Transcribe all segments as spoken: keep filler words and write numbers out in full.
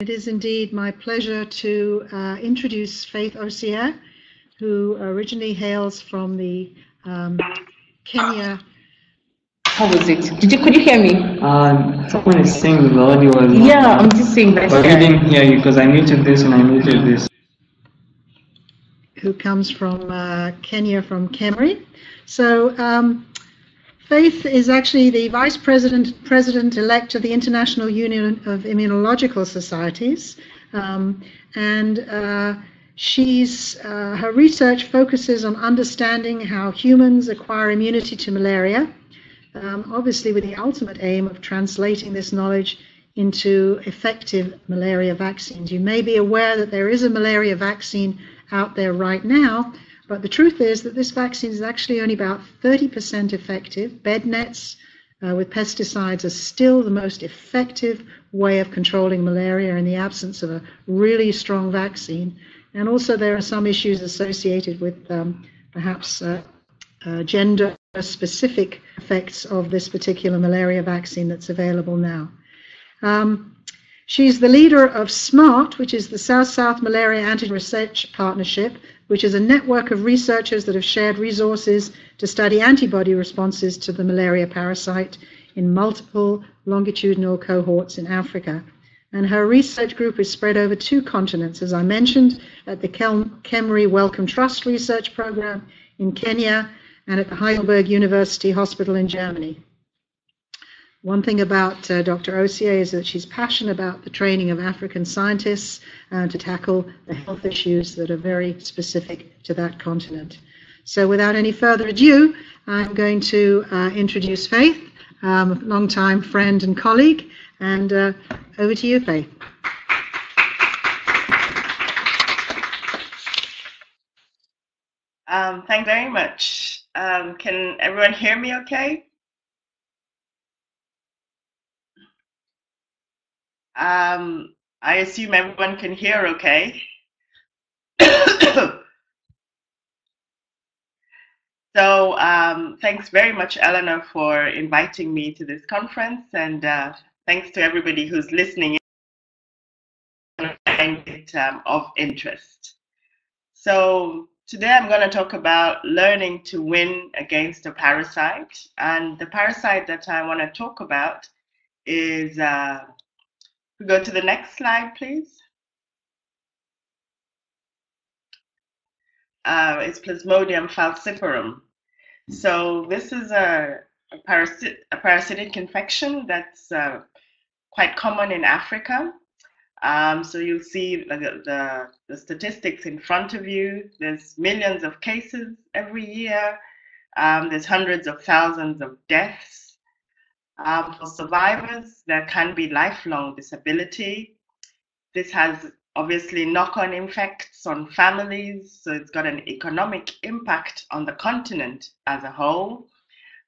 It is indeed my pleasure to uh, introduce Faith Osier, who originally hails from the um, Kenya. How was it? Did you could you hear me? Um, someone is saying the audio was. Yeah, I'm just saying that. But we didn't hear you because I muted this and I muted this. Who comes from uh, Kenya, from KEMRI. So. Um, Faith is actually the Vice President, President-elect of the International Union of Immunological Societies, um, and uh, she's, uh, her research focuses on understanding how humans acquire immunity to malaria, um, obviously with the ultimate aim of translating this knowledge into effective malaria vaccines. You may be aware that there is a malaria vaccine out there right now, but the truth is that this vaccine is actually only about thirty percent effective. Bed nets uh, with pesticides are still the most effective way of controlling malaria in the absence of a really strong vaccine. And also there are some issues associated with um, perhaps uh, uh, gender-specific effects of this particular malaria vaccine that's available now. Um, She's the leader of SMART, which is the South-South Malaria Antigen Research Partnership, which is a network of researchers that have shared resources to study antibody responses to the malaria parasite in multiple longitudinal cohorts in Africa. And her research group is spread over two continents, as I mentioned, at the KEMRI-Wellcome Trust Research Programme in Kenya and at the Heidelberg University Hospital in Germany. One thing about uh, Doctor Osier is that she's passionate about the training of African scientists uh, to tackle the health issues that are very specific to that continent. So without any further ado, I'm going to uh, introduce Faith, um, a longtime friend and colleague, and uh, over to you, Faith. Um, thank you very much. Um, can everyone hear me okay? Um, I assume everyone can hear okay. So um, thanks very much, Eleanor, for inviting me to this conference, and uh, thanks to everybody who's listening in and, um, of interest. So today I'm going to talk about learning to win against a parasite, and the parasite that I want to talk about is uh, we go to the next slide, please. Uh, it's Plasmodium falciparum. So this is a, a, parasit a parasitic infection that's uh, quite common in Africa. Um, so you'll see the, the, the statistics in front of you. There's millions of cases every year. Um, there's hundreds of thousands of deaths. Um, for survivors, there can be lifelong disability. This has obviously knock-on effects on families, so it's got an economic impact on the continent as a whole.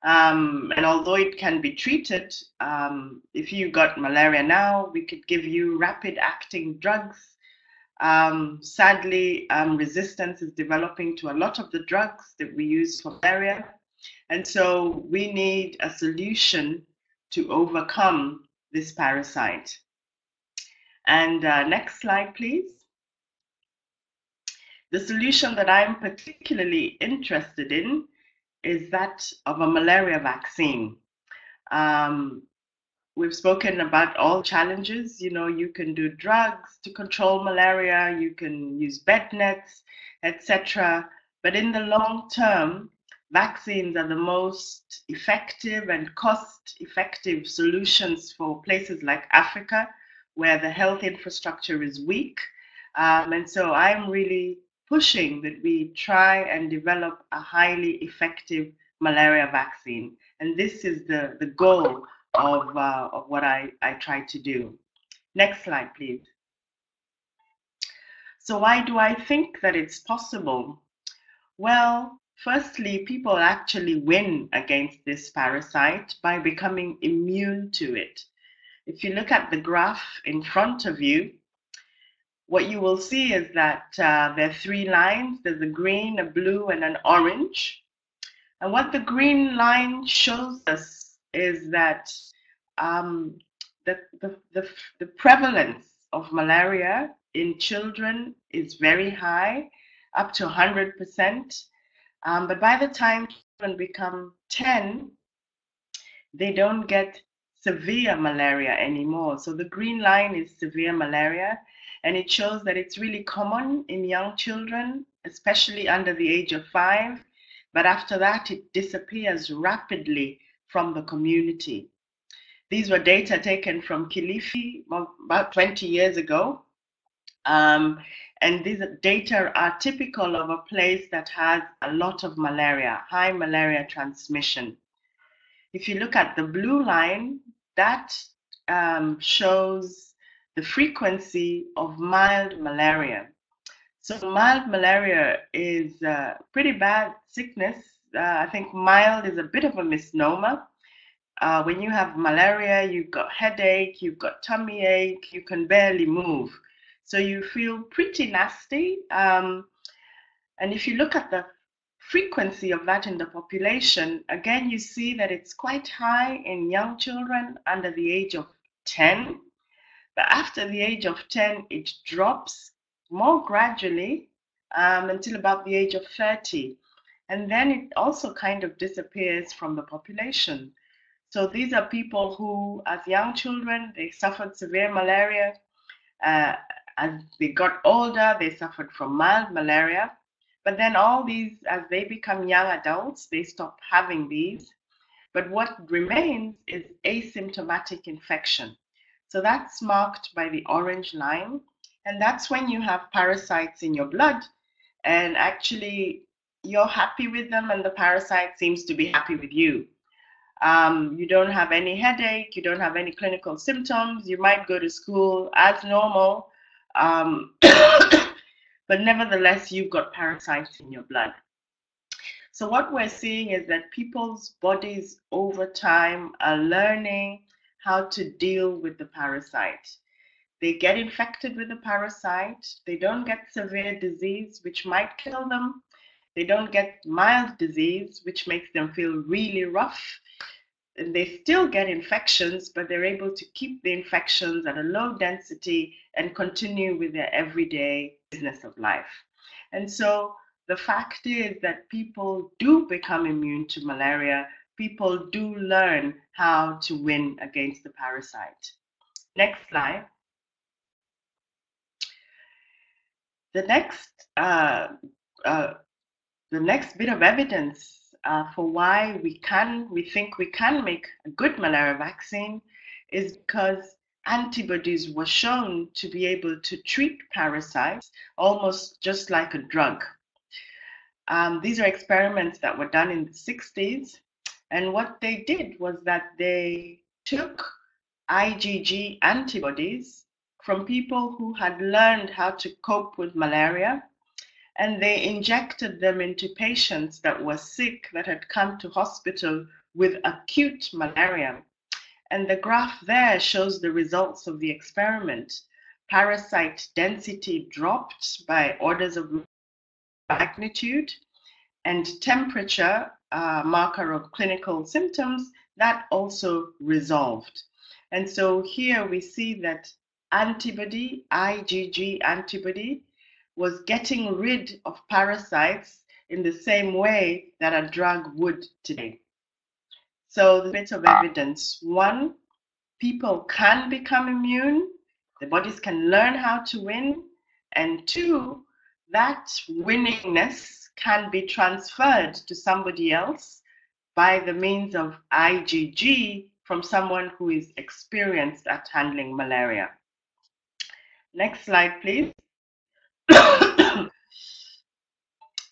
Um, and although it can be treated, um, if you got malaria now, we could give you rapid-acting drugs. Um, sadly, um, resistance is developing to a lot of the drugs that we use for malaria. And so we need a solution to overcome this parasite. And uh, next slide, please. The solution that I'm particularly interested in is that of a malaria vaccine. Um, we've spoken about all challenges. You know, you can do drugs to control malaria, you can use bed nets, et cetera. But in the long term, vaccines are the most effective and cost-effective solutions for places like Africa, where the health infrastructure is weak. Um, and so I'm really pushing that we try and develop a highly effective malaria vaccine. And this is the, the goal of, uh, of what I, I try to do. Next slide, please. So why do I think that it's possible? Well, firstly, people actually win against this parasite by becoming immune to it. If you look at the graph in front of you, what you will see is that uh, there are three lines. There's a green, a blue, and an orange. And what the green line shows us is that um, the, the, the, the prevalence of malaria in children is very high, up to one hundred percent. Um, but by the time children become ten, they don't get severe malaria anymore. So the green line is severe malaria, and it shows that it's really common in young children, especially under the age of five. But after that, it disappears rapidly from the community. These were data taken from Kilifi about twenty years ago. Um, and these data are typical of a place that has a lot of malaria, high malaria transmission. If you look at the blue line, that um, shows the frequency of mild malaria. So mild malaria is a pretty bad sickness. Uh, I think mild is a bit of a misnomer. Uh, when you have malaria, you've got headache, you've got tummy ache, you can barely move. So you feel pretty nasty. Um, and if you look at the frequency of that in the population, again, you see that it's quite high in young children under the age of ten. But after the age of ten, it drops more gradually um, until about the age of thirty. And then it also kind of disappears from the population. So these are people who, as young children, they suffered severe malaria. Uh, as they got older, they suffered from mild malaria. But then all these, as they become young adults, they stop having these. But what remains is asymptomatic infection. So that's marked by the orange line. And that's when you have parasites in your blood, and actually you're happy with them and the parasite seems to be happy with you. Um, you don't have any headache, you don't have any clinical symptoms, you might go to school as normal, um, but nevertheless you've got parasites in your blood. So what we're seeing is that people's bodies over time are learning how to deal with the parasite. They get infected with the parasite, they don't get severe disease, which might kill them. They don't get mild disease, which makes them feel really rough. And they still get infections, but they're able to keep the infections at a low density and continue with their everyday business of life. And so the fact is that people do become immune to malaria. People do learn how to win against the parasite. Next slide. The next, uh, uh, the next bit of evidence uh, for why we can, we think we can make a good malaria vaccine is because antibodies were shown to be able to treat parasites almost just like a drug. Um, these are experiments that were done in the sixties, and what they did was that they took IgG antibodies from people who had learned how to cope with malaria, and they injected them into patients that were sick, that had come to hospital with acute malaria. And the graph there shows the results of the experiment. Parasite density dropped by orders of magnitude, and temperature, a marker of clinical symptoms, that also resolved. And so here we see that antibody, IgG antibody, was getting rid of parasites in the same way that a drug would today. So the bits of evidence: one, people can become immune, the bodies can learn how to win, and two, that winningness can be transferred to somebody else by the means of IgG from someone who is experienced at handling malaria. Next slide, please.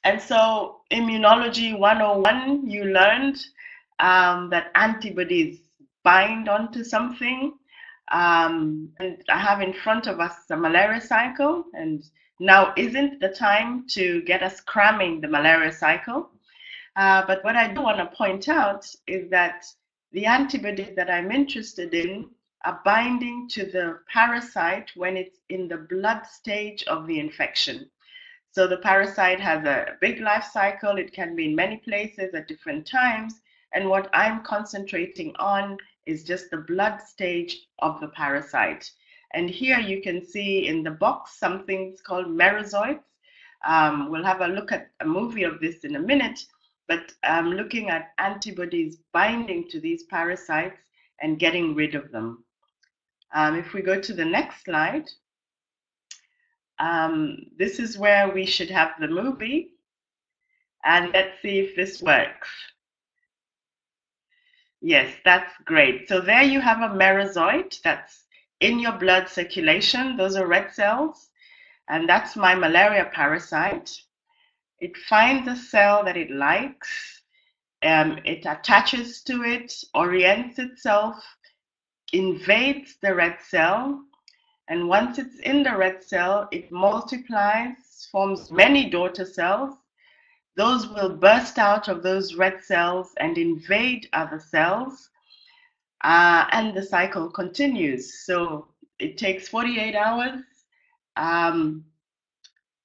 And so Immunology one oh one, you learned um, that antibodies bind onto something. Um, and I have in front of us the malaria cycle, and now isn't the time to get us cramming the malaria cycle. Uh, but what I do want to point out is that the antibodies that I'm interested in are binding to the parasite when it's in the blood stage of the infection. So the parasite has a big life cycle. It can be in many places at different times. And what I'm concentrating on is just the blood stage of the parasite. And here you can see in the box something's called merozoites. Um, we'll have a look at a movie of this in a minute, but I'm looking at antibodies binding to these parasites and getting rid of them. Um, if we go to the next slide, um, this is where we should have the movie. And let's see if this works. Yes, that's great. So there you have a merozoite that's in your blood circulation. Those are red cells. And that's my malaria parasite. It finds a cell that it likes. Um, it attaches to it, orients itself, invades the red cell. And once it's in the red cell, it multiplies, forms many daughter cells. Those will burst out of those red cells and invade other cells. Uh, and the cycle continues. So it takes forty-eight hours. Um,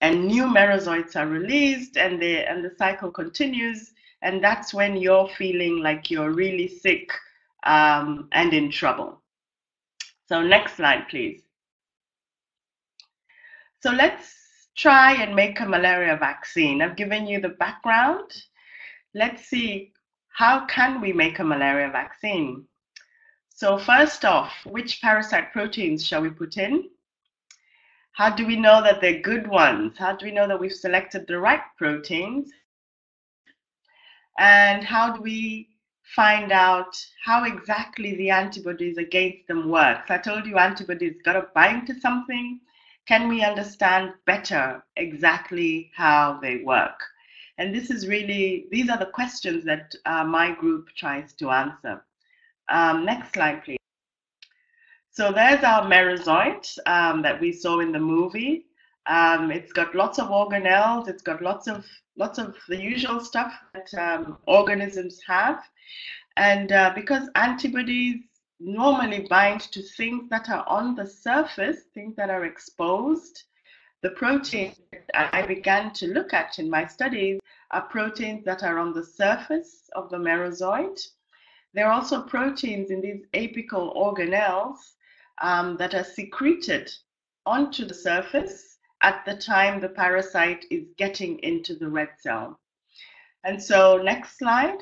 and new merozoites are released, and, they, and the cycle continues. And that's when you're feeling like you're really sick um, and in trouble. So next slide, please. So let's try and make a malaria vaccine. I've given you the background. Let's see, how can we make a malaria vaccine? So first off, which parasite proteins shall we put in? How do we know that they're good ones? How do we know that we've selected the right proteins? And how do we find out how exactly the antibodies against them work? So I told you antibodies got to bind to something. Can we understand better exactly how they work? And this is really, these are the questions that uh, my group tries to answer. Um, next slide, please. So there's our merozoite um, that we saw in the movie. Um, it's got lots of organelles. It's got lots of, lots of the usual stuff that um, organisms have. And uh, because antibodies normally bind to things that are on the surface, things that are exposed. The proteins that I began to look at in my studies are proteins that are on the surface of the merozoite. There are also proteins in these apical organelles um, that are secreted onto the surface at the time the parasite is getting into the red cell. And so next slide.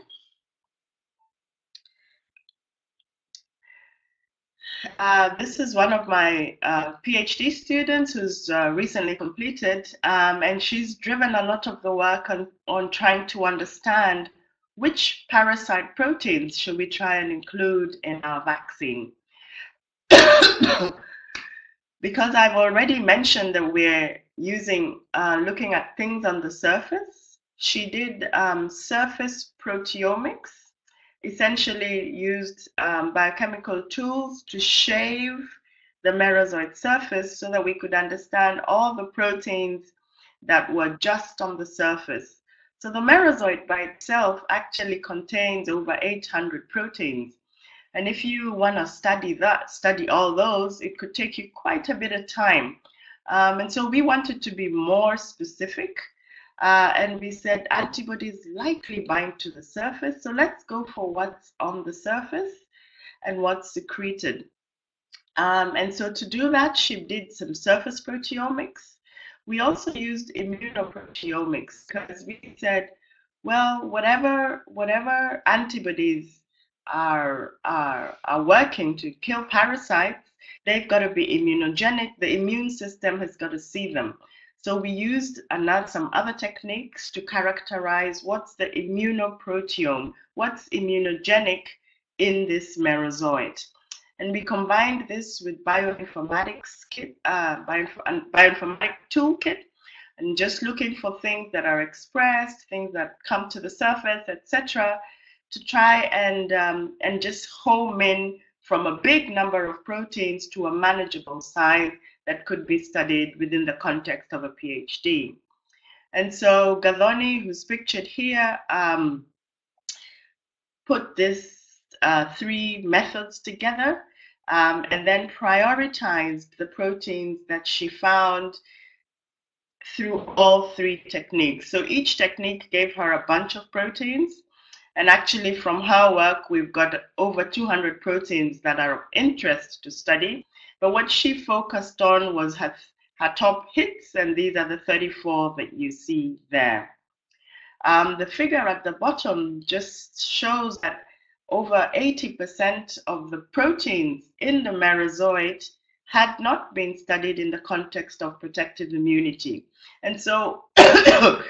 Uh, this is one of my uh, PhD students who's uh, recently completed, um, and she's driven a lot of the work on, on trying to understand which parasite proteins should we try and include in our vaccine. Because I've already mentioned that we're using, uh, looking at things on the surface, she did um, surface proteomics. Essentially used um, biochemical tools to shave the merozoite surface so that we could understand all the proteins that were just on the surface. So the merozoite by itself actually contains over eight hundred proteins. And if you want to study that, study all those, it could take you quite a bit of time. Um, and so we wanted to be more specific. Uh, and we said antibodies likely bind to the surface, so let's go for what's on the surface and what's secreted. Um, and so to do that, she did some surface proteomics. We also used immunoproteomics because we said, well, whatever, whatever antibodies are, are, are working to kill parasites, they've got to be immunogenic. The immune system has got to see them. So we used another, some other techniques to characterize what's the immunoproteome, what's immunogenic in this merozoite. And we combined this with bioinformatics kit, uh, bio, bioinformatic toolkit, and just looking for things that are expressed, things that come to the surface, et cetera, to try and, um, and just home in from a big number of proteins to a manageable size that could be studied within the context of a PhD. And so Gazzoni, who's pictured here, um, put these uh, three methods together um, and then prioritized the proteins that she found through all three techniques. So each technique gave her a bunch of proteins, And actually from her work, we've got over two hundred proteins that are of interest to study. But what she focused on was her, her top hits, and these are the thirty-four that you see there. Um, the figure at the bottom just shows that over eighty percent of the proteins in the merozoite had not been studied in the context of protective immunity. And so a,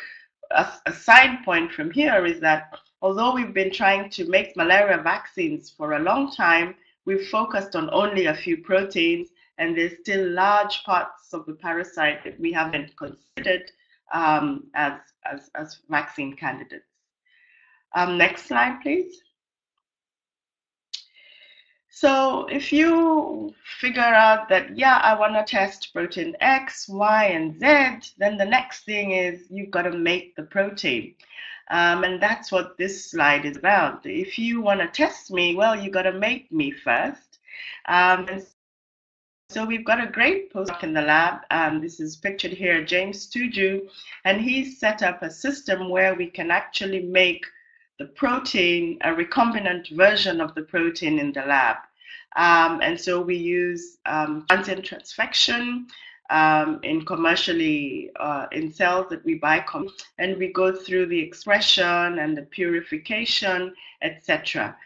a side point from here is that although we've been trying to make malaria vaccines for a long time, we've focused on only a few proteins, and there's still large parts of the parasite that we haven't considered um, as, as, as vaccine candidates. Um, next slide, please. So if you figure out that, yeah, I want to test protein X, Y, and Z, then the next thing is you've got to make the protein. Um, and that's what this slide is about. If you want to test me, well, you've got to make me first. Um, and so we've got a great postdoc in the lab. Um, this is pictured here, James Tuju, and he's set up a system where we can actually make the protein, a recombinant version of the protein in the lab. Um, and so we use um, transient transfection um, in commercially, uh, in cells that we buy, and we go through the expression and the purification, et cetera.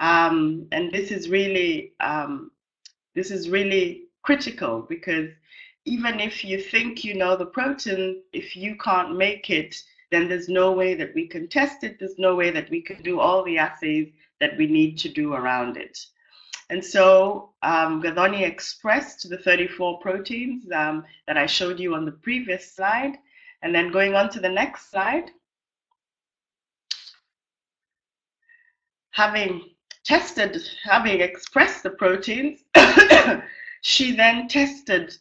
Um, and this is really, um, this is really critical, because even if you think you know the protein, if you can't make it, then there's no way that we can test it. There's no way that we can do all the assays that we need to do around it. And so um, Gadhoni expressed the thirty-four proteins um, that I showed you on the previous slide. And then going on to the next slide. Having tested, having expressed the proteins, she then tested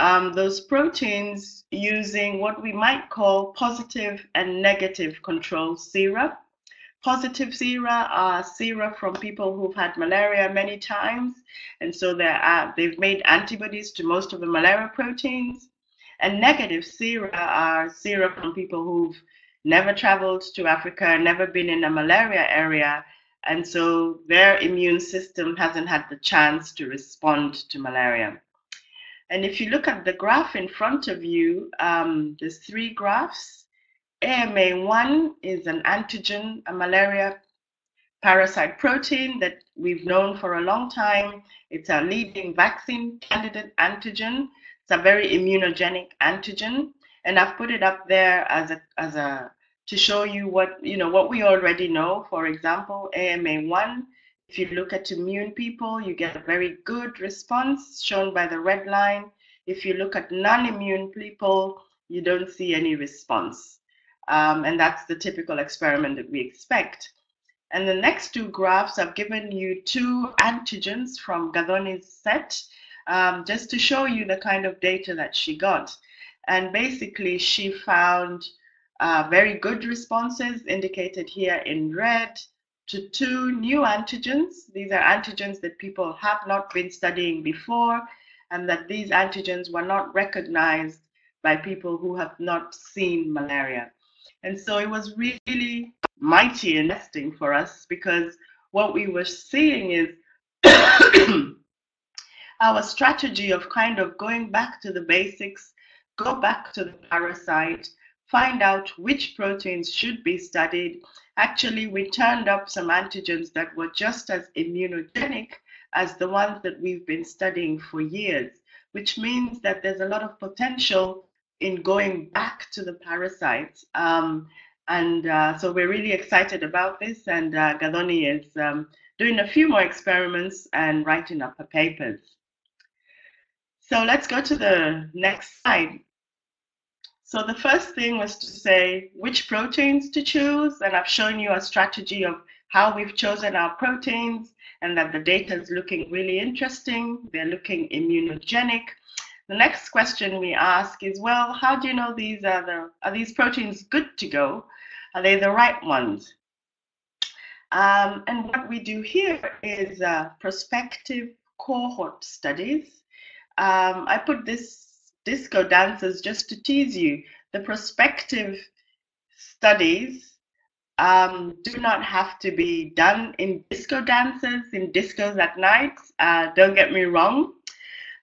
Um, those proteins using what we might call positive and negative control sera. Positive sera are sera from people who've had malaria many times, and so uh, they've made antibodies to most of the malaria proteins. And negative sera are sera from people who've never traveled to Africa, never been in a malaria area, and so their immune system hasn't had the chance to respond to malaria. And if you look at the graph in front of you, um, there's three graphs. A M A one is an antigen, a malaria parasite protein that we've known for a long time. It's our leading vaccine candidate antigen. It's a very immunogenic antigen. And I've put it up there as a, as a to show you what, you know, what we already know. For example, A M A one. If you look at immune people, you get a very good response shown by the red line. If you look at non-immune people, you don't see any response. Um, and that's the typical experiment that we expect. And the next two graphs, I've given you two antigens from Gadhoni's set, um, just to show you the kind of data that she got. And basically, she found uh, very good responses indicated here in red to two new antigens. These are antigens that people have not been studying before, and that these antigens were not recognized by people who have not seen malaria. And so it was really mighty and interesting for us, because what we were seeing is our strategy of kind of going back to the basics, go back to the parasite, find out which proteins should be studied. Actually, we turned up some antigens that were just as immunogenic as the ones that we've been studying for years, which means that there's a lot of potential in going back to the parasites. Um, and uh, so we're really excited about this, and uh, Gadhoni is um, doing a few more experiments and writing up her papers. So let's go to the next slide. So the first thing was to say which proteins to choose, and I've shown you a strategy of how we've chosen our proteins, and that the data is looking really interesting. They're looking immunogenic. The next question we ask is, well, how do you know these are the, are these proteins good to go? Are they the right ones? Um, and what we do here is uh, prospective cohort studies. Um, I put this disco dancers just to tease you. The prospective studies um, do not have to be done in disco dances, in discos at night. Uh, don't get me wrong.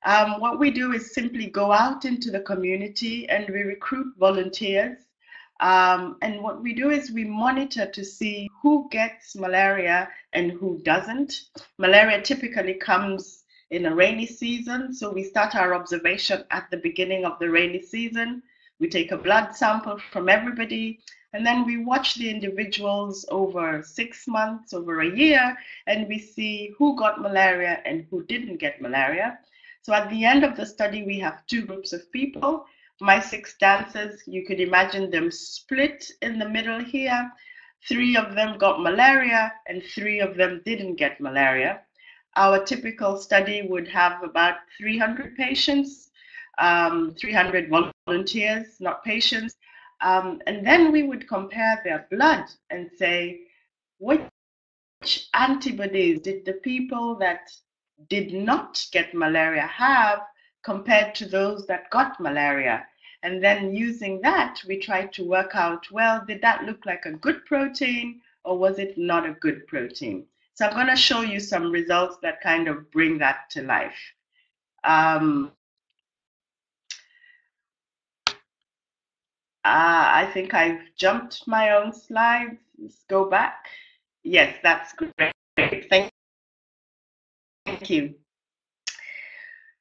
Um, what we do is simply go out into the community and we recruit volunteers. Um, and what we do is we monitor to see who gets malaria and who doesn't. Malaria typically comes in a rainy season, so we start our observation at the beginning of the rainy season. We take a blood sample from everybody, and then we watch the individuals over six months, over a year, and we see who got malaria and who didn't get malaria. So at the end of the study, we have two groups of people. My six dancers, you could imagine them split in the middle here. Three of them got malaria and three of them didn't get malaria. Our typical study would have about three hundred patients, um, three hundred volunteers, not patients. Um, and then we would compare their blood and say, which antibodies did the people that did not get malaria have compared to those that got malaria? And then using that, we try to work out, well, did that look like a good protein or was it not a good protein? So I'm going to show you some results that kind of bring that to life. Um, uh, I think I've jumped my own slides. Let's go back. Yes, that's great. Thank you.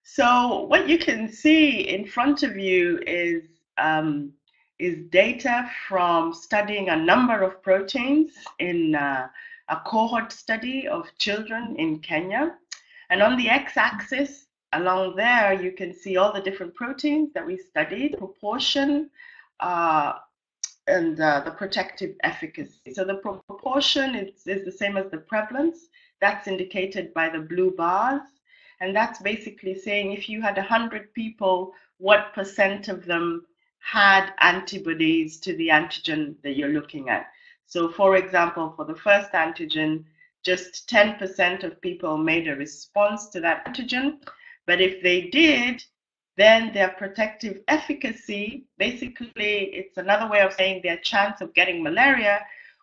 So what you can see in front of you is, um, is data from studying a number of proteins in uh, a cohort study of children in Kenya. And on the x-axis along there, you can see all the different proteins that we studied, proportion, uh, and uh, the protective efficacy. So the proportion is, is the same as the prevalence. That's indicated by the blue bars. And that's basically saying if you had one hundred people, what percent of them had antibodies to the antigen that you're looking at. So for example, for the first antigen, just ten percent of people made a response to that antigen. But if they did, then their protective efficacy, basically it's another way of saying their chance of getting malaria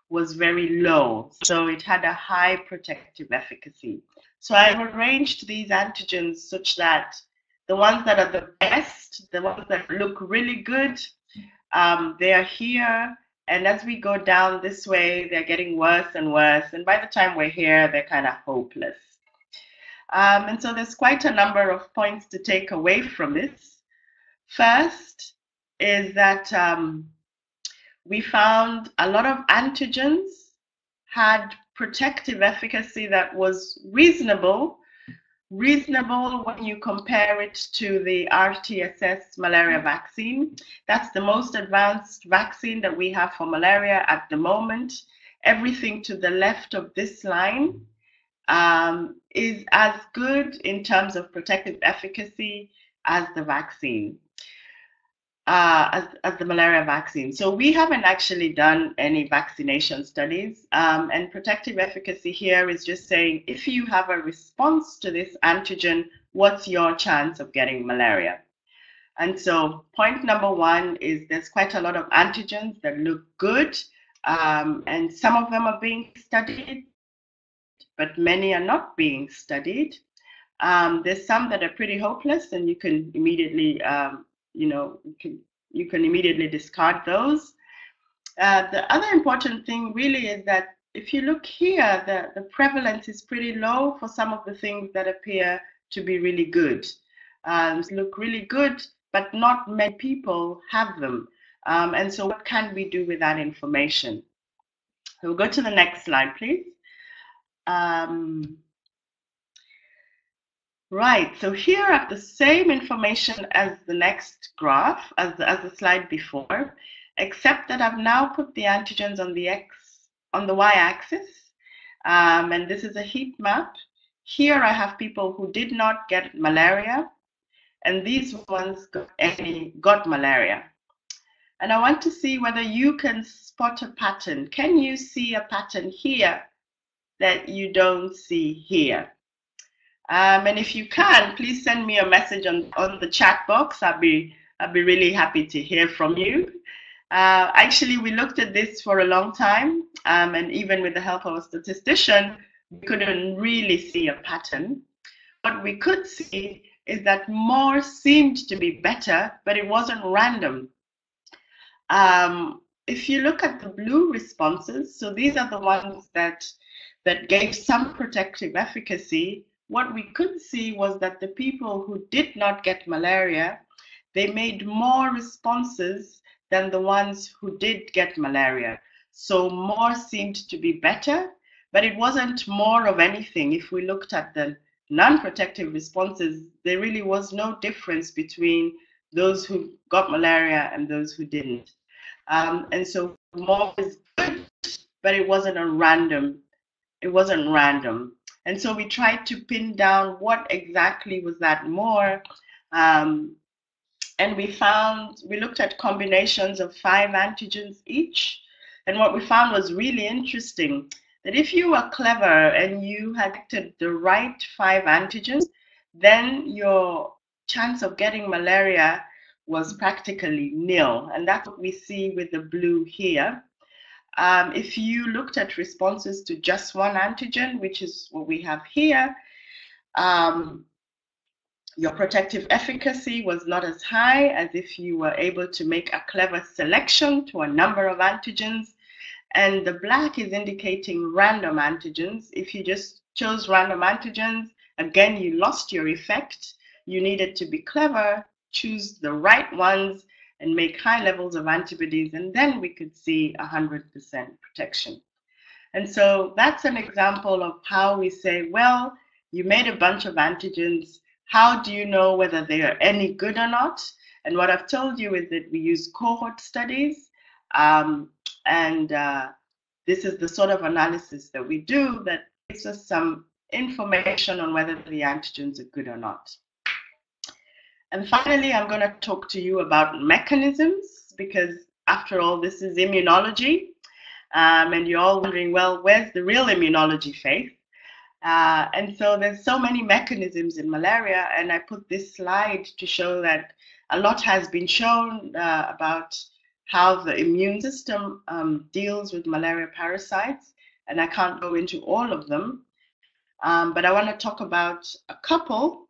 was very low. So it had a high protective efficacy. So I've arranged these antigens such that the ones that are the best, the ones that look really good, um, they are here. And as we go down this way, they're getting worse and worse. And by the time we're here, they're kind of hopeless. Um, and so there's quite a number of points to take away from this. First is that um, we found a lot of antigens had protective efficacy that was reasonable. Reasonable when you compare it to the R T S S malaria vaccine. That's the most advanced vaccine that we have for malaria at the moment. Everything to the left of this line um, is as good in terms of protective efficacy as the vaccine, uh, as, as the malaria vaccine. So we haven't actually done any vaccination studies, um, and protective efficacy here is just saying if you have a response to this antigen, what's your chance of getting malaria? And so point number one is there's quite a lot of antigens that look good, um, and some of them are being studied, but many are not being studied. Um, there's some that are pretty hopeless, and you can immediately um, you know, you can, you can immediately discard those. Uh, the other important thing really is that if you look here, the, the prevalence is pretty low for some of the things that appear to be really good. Um, look really good, but not many people have them. Um, and so what can we do with that information? We'll go to the next slide, please. Um, Right, so here I have the same information as the next graph, as the, as the slide before, except that I've now put the antigens on the x on the y-axis, um, and this is a heat map. Here I have people who did not get malaria, and these ones got, any, got malaria. And I want to see whether you can spot a pattern. Can you see a pattern here that you don't see here? Um, and if you can, please send me a message on, on the chat box. I'll be, I'll be really happy to hear from you. Uh, actually, we looked at this for a long time, um, and even with the help of a statistician, we couldn't really see a pattern. What we could see is that more seemed to be better, but it wasn't random. Um, if you look at the blue responses, so these are the ones that, that gave some protective efficacy, what we could see was that the people who did not get malaria, they made more responses than the ones who did get malaria. So more seemed to be better, but it wasn't more of anything. If we looked at the non-protective responses, there really was no difference between those who got malaria and those who didn't. Um, and so more is good, but it wasn't a random, it wasn't random. And so we tried to pin down what exactly was that more. Um, and we found, we looked at combinations of five antigens each. And what we found was really interesting, that if you were clever and you had picked the right five antigens, then your chance of getting malaria was practically nil. And that's what we see with the blue here. Um, if you looked at responses to just one antigen, which is what we have here, um, your protective efficacy was not as high as if you were able to make a clever selection to a number of antigens. And the black is indicating random antigens. If you just chose random antigens, again, you lost your effect. You needed to be clever, choose the right ones, and make high levels of antibodies, and then we could see one hundred percent protection. And so that's an example of how we say, well, you made a bunch of antigens. How do you know whether they are any good or not? And what I've told you is that we use cohort studies. Um, And uh, this is the sort of analysis that we do that gives us some information on whether the antigens are good or not. And finally, I'm going to talk to you about mechanisms, because after all, this is immunology. Um, and you're all wondering, well, where's the real immunology, Faith? Uh, and so there's so many mechanisms in malaria. And I put this slide to show that a lot has been shown uh, about how the immune system um, deals with malaria parasites, and I can't go into all of them, um, but I want to talk about a couple.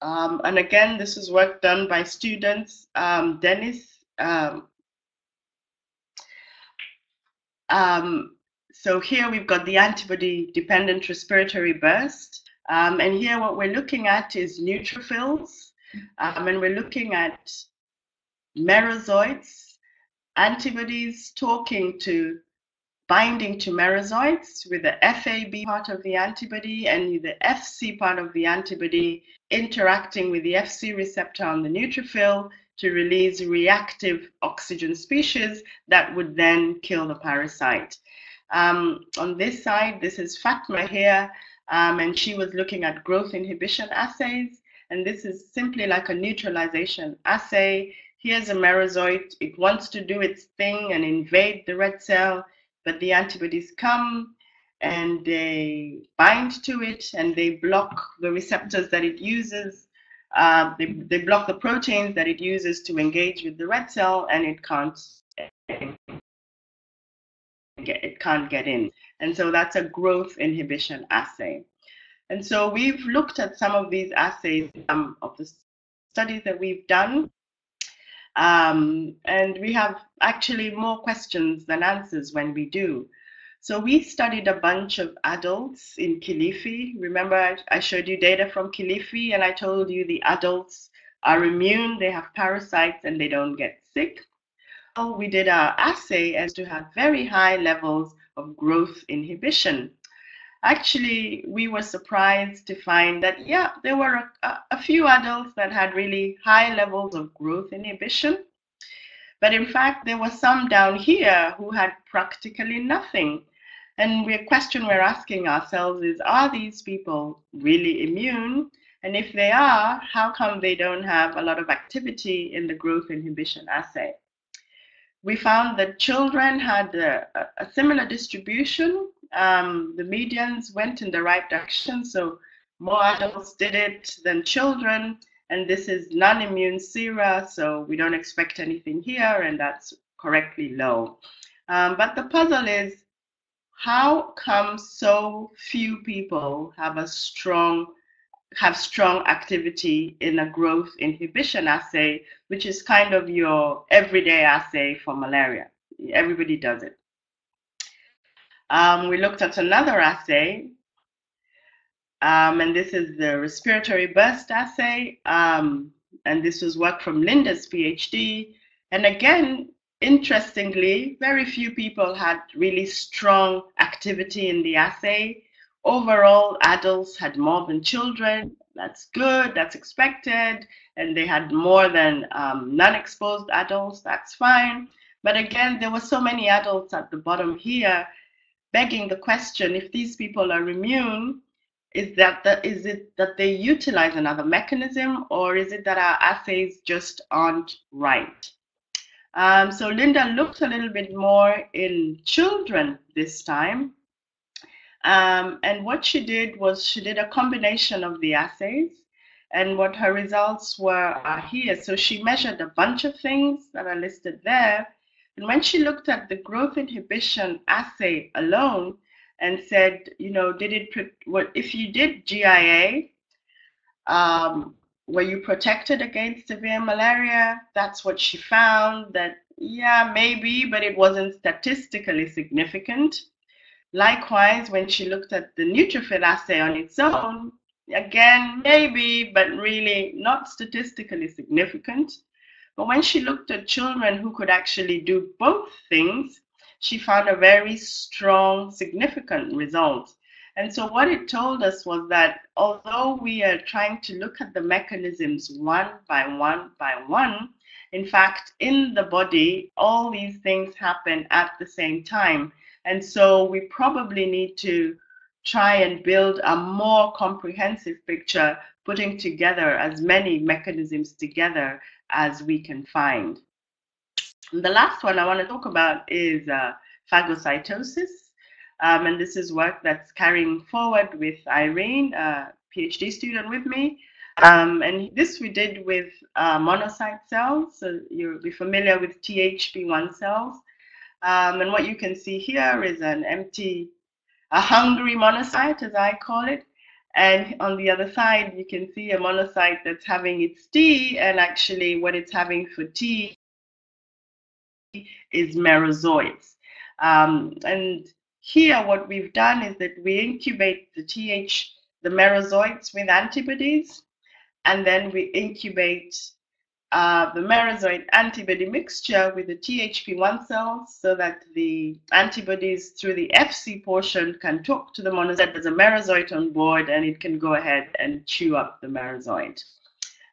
Um, and again, this is work done by students, um, Dennis. Um, um, so here we've got the antibody-dependent respiratory burst, um, and here what we're looking at is neutrophils, um, and we're looking at merozoites. Antibodies talking to, binding to merozoites with the F A B part of the antibody and the F C part of the antibody interacting with the F C receptor on the neutrophil to release reactive oxygen species that would then kill the parasite. Um, on this side, this is Fatma here, um, and she was looking at growth inhibition assays, and this is simply like a neutralization assay. Here's a merozoite, it wants to do its thing and invade the red cell, but the antibodies come and they bind to it and they block the receptors that it uses, uh, they, they block the proteins that it uses to engage with the red cell, and it can't, it can't get in. And so that's a growth inhibition assay. And so we've looked at some of these assays, um, of the studies that we've done. Um, and we have actually more questions than answers when we do. So we studied a bunch of adults in Kilifi. Remember, I, I showed you data from Kilifi, and I told you the adults are immune, they have parasites, and they don't get sick. So we did our assay as to have very high levels of growth inhibition. Actually, we were surprised to find that, yeah, there were a, a few adults that had really high levels of growth inhibition. But in fact, there were some down here who had practically nothing. And the question we're asking ourselves is, are these people really immune? And if they are, how come they don't have a lot of activity in the growth inhibition assay? We found that children had a, a similar distribution. Um, the medians went in the right direction, so more adults did it than children, and this is non-immune sera, so we don't expect anything here, and that's correctly low. Um, but the puzzle is, how come so few people have a strong have strong activity in a growth inhibition assay, which is kind of your everyday assay for malaria? Everybody does it. Um, we looked at another assay, um, and this is the respiratory burst assay, um, and this was work from Linda's PhD. And again, interestingly, very few people had really strong activity in the assay. Overall, adults had more than children. That's good, that's expected. And they had more than um, non-exposed adults, that's fine. But again, there were so many adults at the bottom here, begging the question, if these people are immune, is that the, is it that they utilize another mechanism, or is it that our assays just aren't right? Um, so Linda looked a little bit more in children this time. Um, and what she did was she did a combination of the assays, and what her results were are here. So she measured a bunch of things that are listed there. And when she looked at the growth inhibition assay alone and said, you know, did it, what, if you did G I A, um, were you protected against severe malaria? That's what she found, that, yeah, maybe, but it wasn't statistically significant. Likewise, when she looked at the neutrophil assay on its own, again, maybe, but really not statistically significant. But when she looked at children who could actually do both things, she found a very strong, significant result. And so what it told us was that although we are trying to look at the mechanisms one by one by one, in fact, in the body, all these things happen at the same time. And so we probably need to try and build a more comprehensive picture, putting together as many mechanisms together as we can find. And the last one I want to talk about is uh, phagocytosis. Um, and this is work that's carrying forward with Irene, a PhD student with me. Um, and this we did with uh, monocyte cells. So you'll be familiar with T H P one cells. Um, and what you can see here is an empty, a hungry monocyte, as I call it. And on the other side, you can see a monocyte that's having its tea, and actually what it's having for tea is merozoites. Um, and here, what we've done is that we incubate the Th, the merozoites with antibodies, and then we incubate uh, the merozoite antibody mixture with the T H P one cells, so that the antibodies through the F C portion can talk to the monocyte. There's a merozoite on board, and it can go ahead and chew up the merozoite.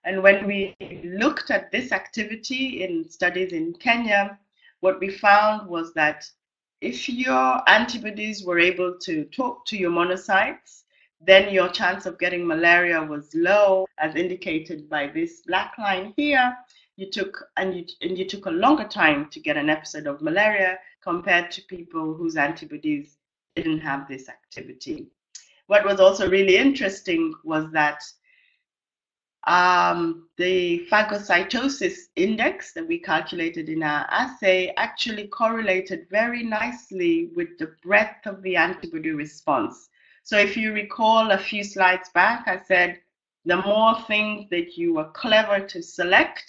And when we looked at this activity in studies in Kenya, what we found was that if your antibodies were able to talk to your monocytes, then your chance of getting malaria was low, as indicated by this black line here. You took and you, and you took a longer time to get an episode of malaria compared to people whose antibodies didn't have this activity. What was also really interesting was that Um, the phagocytosis index that we calculated in our assay actually correlated very nicely with the breadth of the antibody response. So if you recall a few slides back, I said the more things that you were clever to select,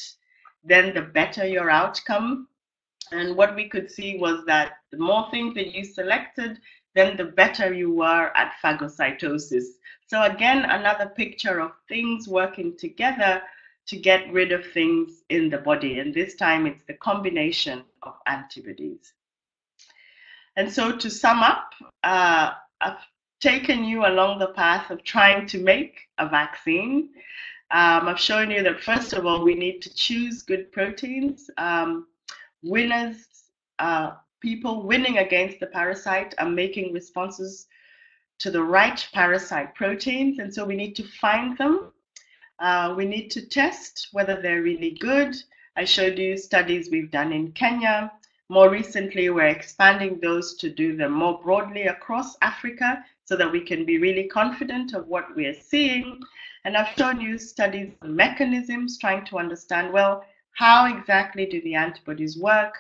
then the better your outcome. And what we could see was that the more things that you selected, then the better you were at phagocytosis. So again, another picture of things working together to get rid of things in the body. And this time it's the combination of antibodies. And so to sum up, uh, I've taken you along the path of trying to make a vaccine. Um, I've shown you that, first of all, we need to choose good proteins. Um, winners, uh, people winning against the parasite are making responses to the right parasite proteins, and so we need to find them. Uh, we need to test whether they're really good. I showed you studies we've done in Kenya. More recently, we're expanding those to do them more broadly across Africa, so that we can be really confident of what we are seeing. And I've shown you studies on mechanisms, trying to understand, well, how exactly do the antibodies work?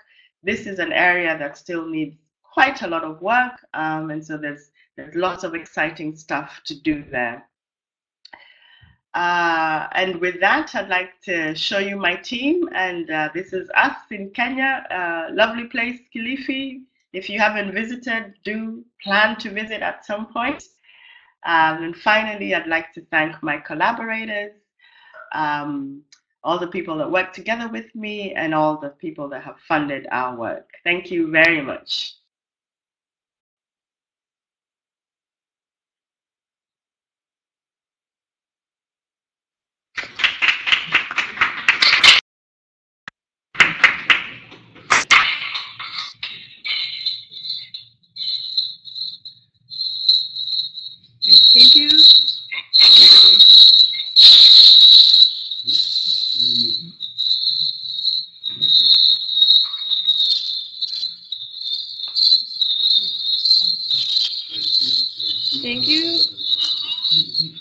this is an area that still needs quite a lot of work, um, and so there's there's lots of exciting stuff to do there. Uh, and with that, I'd like to show you my team, and uh, this is us in Kenya, uh, lovely place, Kilifi. If you haven't visited, do plan to visit at some point. Um, and finally, I'd like to thank my collaborators, um, all the people that work together with me, and all the people that have funded our work. Thank you very much. Thank you. Thank you.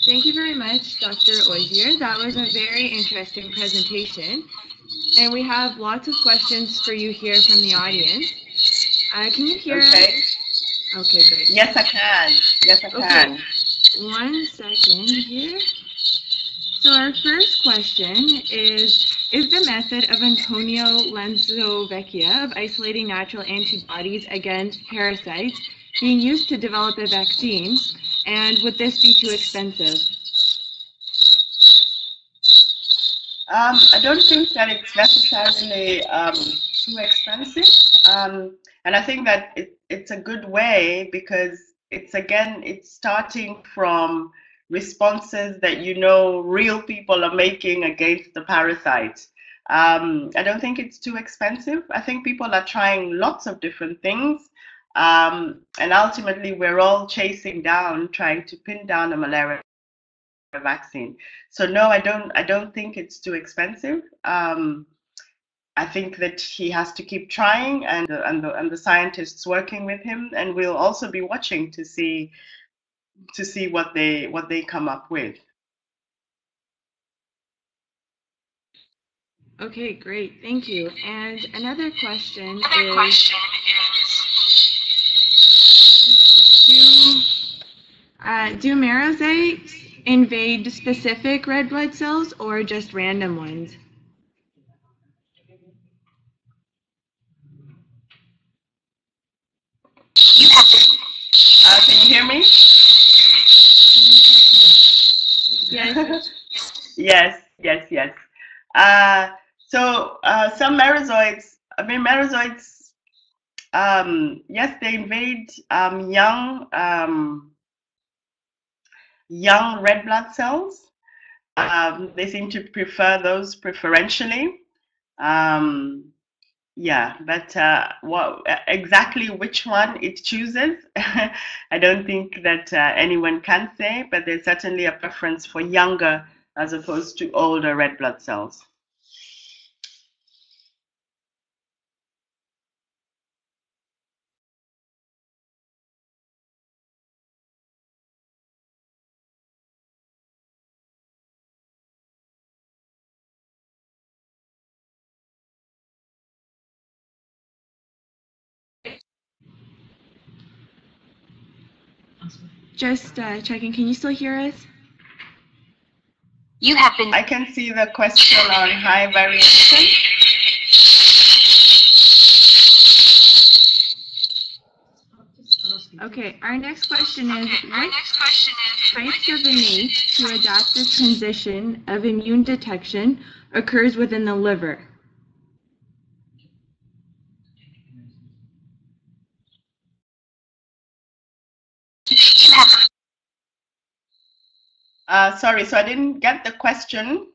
Thank you very much, Doctor Osier. That was a very interesting presentation. And we have lots of questions for you here from the audience. Uh, can you hear okay. us? Okay, great. Yes, I can. Yes, I can. Okay. One second here. So our first question is, is the method of Antonio Lanzovecchia of isolating natural antibodies against parasites being used to develop a vaccine, and would this be too expensive? Um, I don't think that it's necessarily um, too expensive. Um, and I think that it, it's a good way because It's again, it's starting from responses that you know real people are making against the parasite. Um, I don't think it's too expensive. I think people are trying lots of different things. Um, and ultimately, we're all chasing down, trying to pin down a malaria vaccine. So no, I don't, I don't think it's too expensive. Um, I think that he has to keep trying, and the, and the, and the scientists working with him, and we'll also be watching to see to see what they what they come up with. Okay, great, thank you. And another question another is. Question is do, uh, do merozytes invade specific red blood cells or just random ones? You have to. Uh, can you hear me? Yes. yes, yes, yes. Uh, so uh, some merozoids, I mean merozoids, um, yes, they invade um, young, um, young red blood cells. Um, they seem to prefer those preferentially. Um, Yeah, but uh, what exactly which one it chooses, I don't think that uh, anyone can say, but there's certainly a preference for younger as opposed to older red blood cells. Just uh, checking, can you still hear us? You have been. I can see the question on high variation. Okay, our next question is, okay, our next question is what types of innate to adaptive transition of immune detection occurs within the liver? Uh, sorry, so I didn't get the question.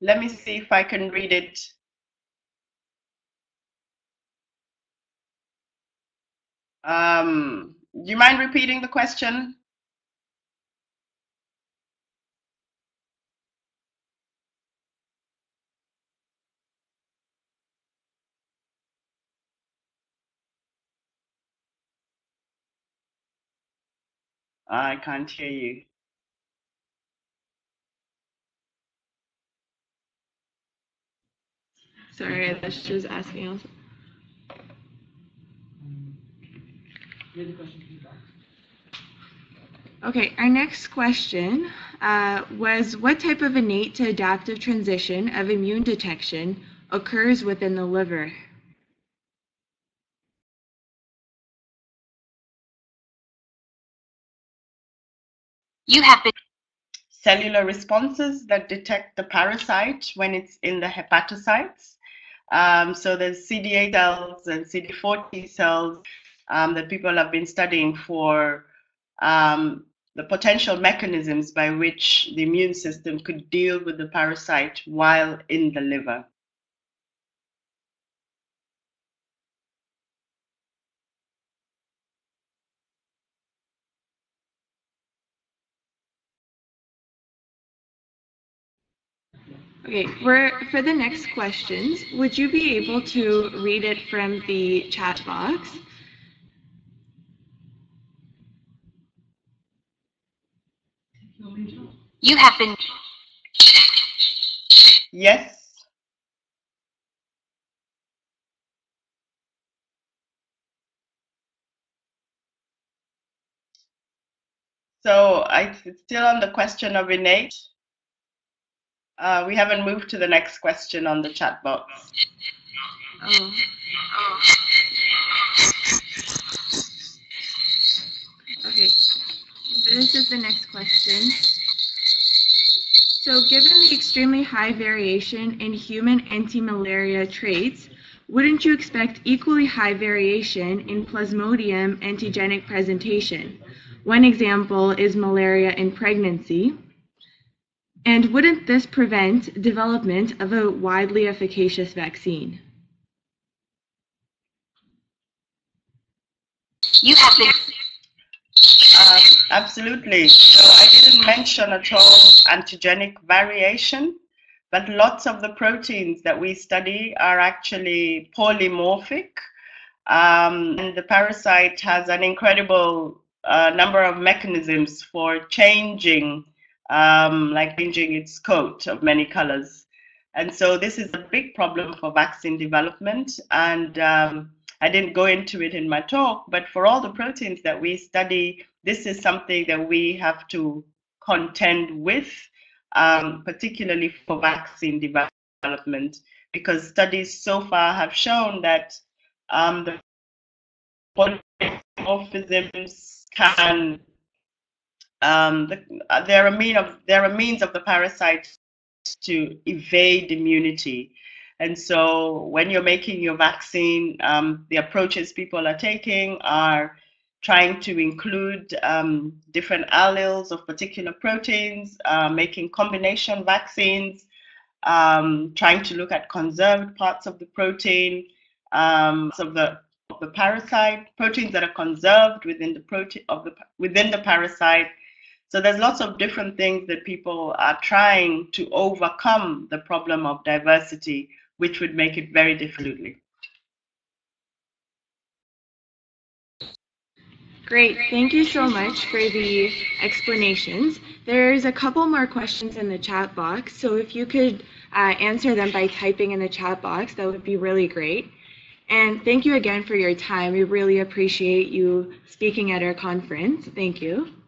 Let me see if I can read it. Um, do you mind repeating the question? I can't hear you. Sorry, that's just asking. Read the question, please, Doc. Okay, our next question uh, was, what type of innate to adaptive transition of immune detection occurs within the liver? You have been cellular responses that detect the parasite when it's in the hepatocytes. Um, so there's C D eight cells and C D four T cells um, that people have been studying for um, the potential mechanisms by which the immune system could deal with the parasite while in the liver. Okay, we're, for the next questions, would you be able to read it from the chat box? You have been. Yes. So I, it's still on the question of innate. Uh, we haven't moved to the next question on the chat box. Oh. Okay, this is the next question. So given the extremely high variation in human anti-malaria traits, wouldn't you expect equally high variation in plasmodium antigenic presentation? One example is malaria in pregnancy. And wouldn't this prevent development of a widely efficacious vaccine? You have been. Uh, absolutely. So I didn't mention at all antigenic variation, but lots of the proteins that we study are actually polymorphic. Um, and the parasite has an incredible uh, number of mechanisms for changing Um, like changing its coat of many colors. And so this is a big problem for vaccine development. And um, I didn't go into it in my talk, but for all the proteins that we study, this is something that we have to contend with, um, particularly for vaccine development, because studies so far have shown that um, the polymorphisms can Um, the, there are means of there are means of the parasite to evade immunity, and so when you're making your vaccine, um, the approaches people are taking are trying to include um, different alleles of particular proteins, uh, making combination vaccines, um, trying to look at conserved parts of the protein, um, of the of the parasite, proteins that are conserved within the protein of the within the parasite. So there's lots of different things that people are trying to overcome the problem of diversity, which would make it very difficult. Great, thank you so much for the explanations. There's a couple more questions in the chat box, so if you could uh, answer them by typing in the chat box, that would be really great. And thank you again for your time. We really appreciate you speaking at our conference. Thank you.